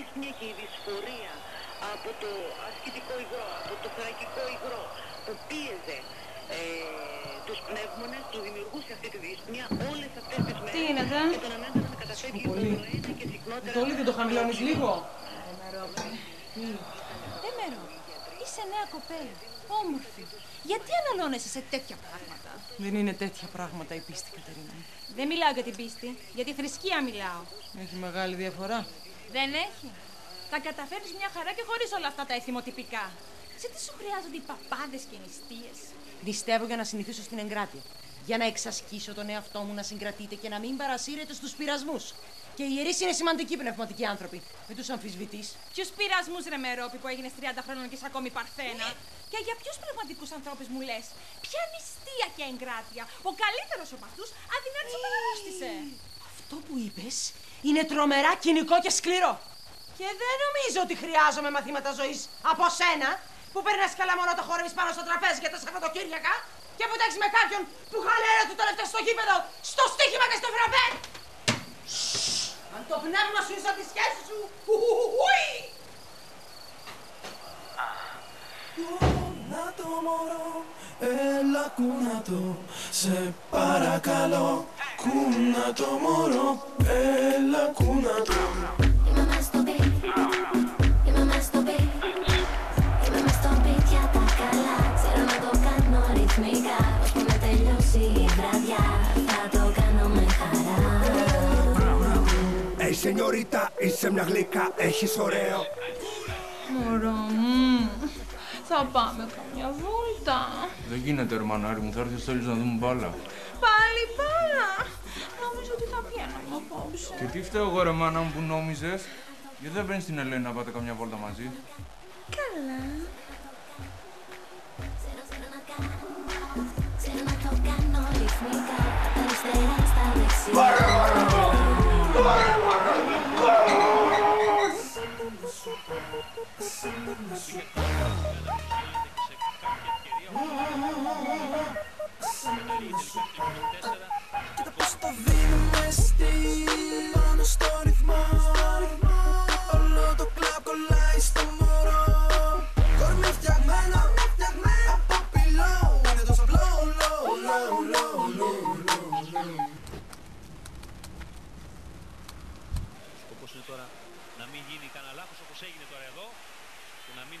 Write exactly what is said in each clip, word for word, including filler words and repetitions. ίχνη και η δυσφορία από το ασχητικό υγρό, από το θωρακικό υγρό που πίεζε ε, τους πνεύμονες, του δημιουργούσε αυτή τη δυσμία όλες αυτές τις μέρες. Τι είναι, δε? Και τον ανάγκασε να καταφεύγει το νοένα και συχνότερα... Το όλοι δεν το χαμηλώνεις λίγο? Δεν με ρώμη. Δεν με ρώμη. Είσαι νέα κοπέλα, όμορφη. Γιατί αναλώνεσαι σε τέτοια πράγματα? Δεν είναι τέτοια πράγματα η πίστη, Κατερίνα. Δεν μιλάω για την πίστη, για τη θρησκεία μιλάω. Έχει μεγάλη διαφορά. Δεν έχει. Τα καταφέρνεις μια χαρά και χωρίς όλα αυτά τα εθιμοτυπικά. Σε τι σου χρειάζονται οι παπάδες και οι νηστείες? Νηστεύω για να συνηθίσω στην εγκράτεια. Για να εξασκήσω τον εαυτό μου να συγκρατείται και να μην παρασύρεται στους πειρασμούς. Και οι ιερείς είναι σημαντικοί πνευματικοί άνθρωποι. Μην τους αμφισβητείς. Ποιους πειρασμούς, ρε Μερόπη, που έγινες τριάντα χρόνων και είσαι ακόμη παρθένα? Και για ποιους πνευματικούς ανθρώπους μου λες? Ποια νηστεία και εγκράτεια? Ο καλύτερος από αυτούς αδυνάτησε να κατανάστησε. Αυτό που είπες είναι τρομερά κοινικό και σκληρό. Και δεν νομίζω ότι χρειάζομαι μαθήματα ζωής από σένα που περνάς καλά μόνο το χόρευες πάνω στο τραπέζι για τα Σαββατοκύριακα και που τέξεις με κάποιον που χαλέρα του τον έφτασε στο γήπεδο, στο στοίχημα και στο φραπέ. Αν το πνεύμα σου είσαι από τη σχέση σου, ουουουουουουι! Να το μωρό, έλα κούνα το, σε παρακαλώ. Κούνα το μωρό, έλα κούνα το. Σενιωρίτα, είσαι μια γλυκά, έχεις ωραίο. Μωρό μου, θα πάμε καμιά βόλτα. Δεν γίνεται, ερμανάρι μου, θα έρθεις όλους να δούμε μπάλα. Πάλι μπάλα. Νόμιζα ότι θα πιέναμε απόψε. Και τι φταίω εγώ, ρε μάνα μου, που νόμιζες? Γιατί δεν παίρνεις την Ελένη να πάτε καμιά βόλτα μαζί? Καλά. Μωρό, μωρό, μωρό. Κοίτα πως το δίνουμε στυλ πάνω στο ρυθμό. Όλο το κλαμπ κολλάει στο μωρό. Κορμί φτιαγμένο από πυλό. Είναι τόσο απλό. Σκοπός είναι τώρα να μην γίνει κανένα λάθος όπως έγινε τώρα εδώ.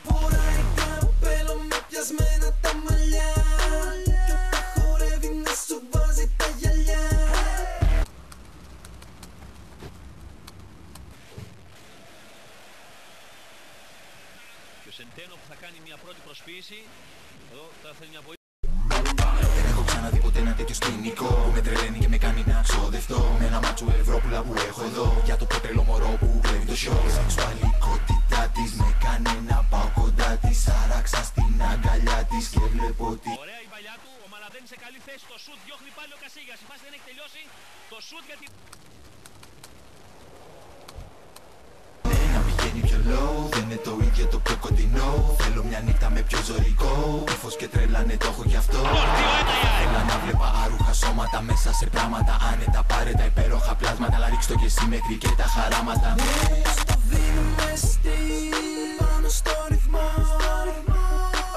Φοράει καπέλο με πιασμένα τα μαλλιά και όταν χορεύει να σου βάζει τα γυαλιά. Και ο Σεντένο που θα κάνει μια πρώτη προσποίηση, εδώ θα θέλει μια βοήθεια. Δεν έχω ξαναδεί ποτέ ένα τέτοιο σκηνικό που με τρελαίνει και με κάνει να ξοδευτώ. Με ένα μάτσο Ευρωπούλα που έχω εδώ για το πέτρελο μωρό που βλέπει το show. Η σεξουαλικότητα της με κάνει να πάω κοντά της. Άραξα στην αγκαλιά της και βλέπω ότι... Ωραία η παλιά του, ο Μαλαδένης σε καλή θέση. Το σουτ διώχνει πάλι ο Κασίγιας. Η φάση δεν έχει τελειώσει. Το σουτ γιατί... Πιο low, δεν είναι το ίδιο το πιο κοντινό. Θέλω μια νύχτα με πιο ζωρικό. Το φως και τρελάνε το έχω κι αυτό. Θέλω να βλέπα άρουχα σώματα μέσα σε πράγματα άνετα. Πάρε τα υπέροχα πλάσματα, αλλά ρίξ' το και συμμετρή και τα χαράματα. Στο δίνουμε στυλ, πάνω στο ρυθμό.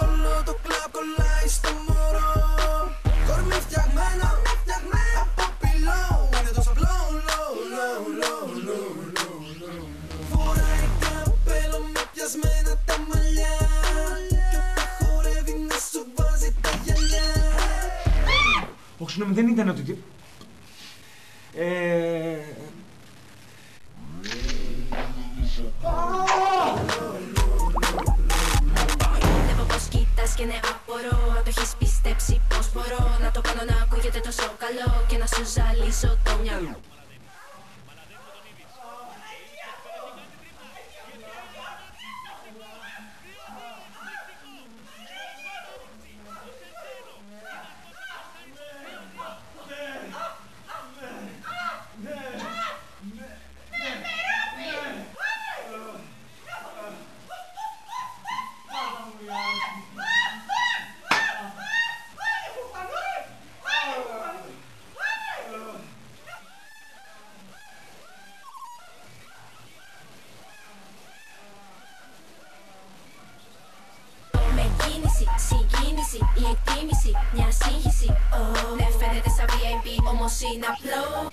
Όλο το κλαμπ κολλάει στο μωρό. Κορμί φτιαγμένο από πυλό. Είναι τόσο απλό, πιασμένα τα μαλλιά κι όταν χορεύει να σου βάζει τα γυαλιά. Όχι, συγγνώμη, δεν ήταν ότι... Ε... Βλέπω πως κοιτάς και ναι απορώ. Αν το έχεις πιστέψει πως μπορώ να το κάνω να ακούγεται τόσο καλό και να σου ζαλίσω το μυαλό. κίνηση, η εκτίμηση, μια σύγχυση. Oh. Δεν φαίνεται σαν βι άι πι, όμως είναι απλό.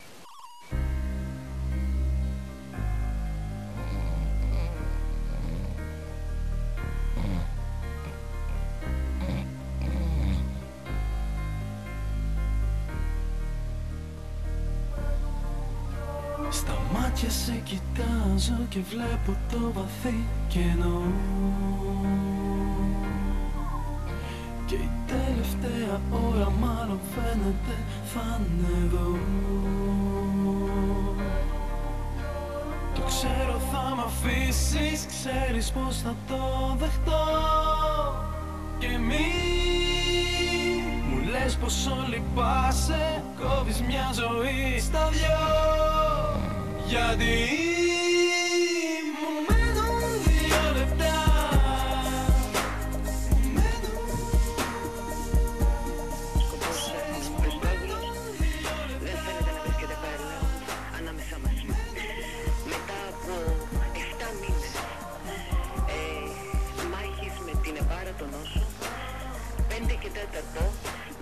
Στα μάτια σε κοιτάζω και βλέπω το βαθύ κενό. Και η τελευταία ώρα μάλλον φαίνεται θα ανεβώ. Το ξέρω θα μ' αφήσεις, ξέρεις πως θα το δεχτώ. Και μη μου λες πως όλοι πάσαι, κόβεις μια ζωή στα δυο. Γιατί μου μένουν δύο λεπτά. Μου μένουν δύο λεπτά. Δεν φαίνεται να βρίσκεται παρελά ανάμεσα μας. Μετά από εφτά μήνες μάχης με την εμπάρα των όσων, πέντε και τέταρτο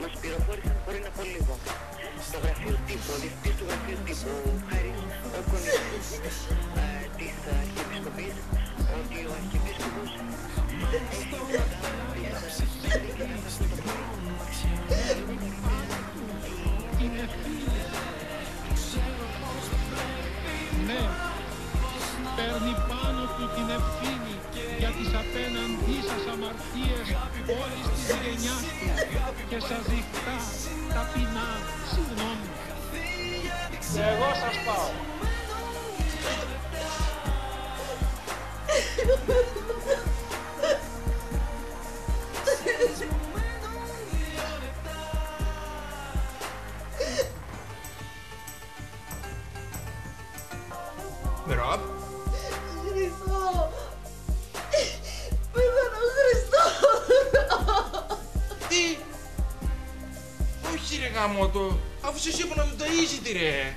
μας πυροφόρησαν πριν από λίγο. Στο γραφείο τύπου, διευθυντής του γραφείου τύπου, Χάρης Οκονίδης της Αρχιεπισκοπής, ότι ο Αρχιεπίσκοπος έχει κατάλαβει να ψηφίσει και να σας το πω. Είναι φίλε, ξέρω πώς πρέπει. Ναι, παίρνει πάνω του την ευθύνη για τις απέναντί σας αμαρτίες όλης της γενιάς του και σας διχτά ταπεινά συγγνώμη. Εγώ σας πάω. Rob? Όχι ρε γαμώτο, αφού σας είπα να τον ταΐζει τη ρε.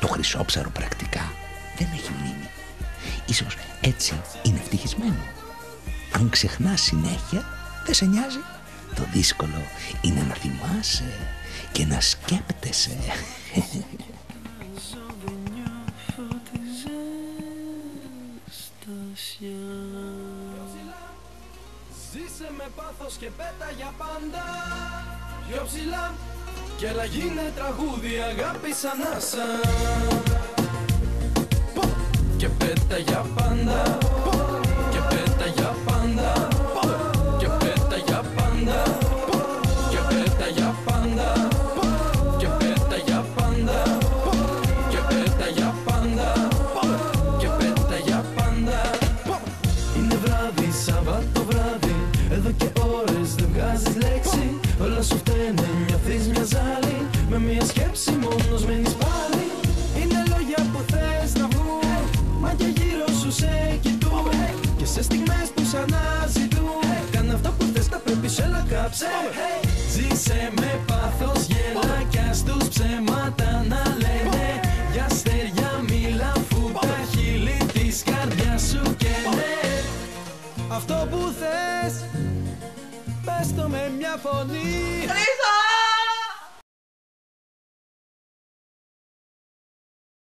Το χρυσόψαρο πρακτικά δεν έχει μνήμη. Ίσως έτσι είναι ευτυχισμένο. Αν ξεχνάς συνέχεια, δεν σε νοιάζει. Το δύσκολο είναι να θυμάσαι και να σκέπτεσαι. Ζήσε με πάθος και πέτα για πάντα. Πιο ψηλά και να γίνε τραγούδι αγάπη σαν άσα. Και πέτα για πάντα, και πέτα για πάντα, και πέτα για πάντα, και πέτα για πάντα, και πέτα για πάντα, και πέτα για πάντα, και πέτα για πάντα. Είναι βράδυ, Σαββάτο βράδυ, εδώ και ώρες δεν βγάζεις λέξη. Όλα σου φταίνε, νιώθεις μια ζάλη, με μια σκέψη μόνος μένεις πάλι. Είναι λόγια που θες να βγουν, μα και γύρω σου σε κοιτούν. Και σε στιγμές που σ' αναζητούν, κάνε αυτά που θες, τα πρέπει σου, έλα κάψε. Ζήσε με πάθος, γέλα κι ας τους ψέματα να λένε. Για αστέρια μίλα αφού τα χείλη της καρδιάς σου καίνε. Αυτό που θες πες το με μια φωνή.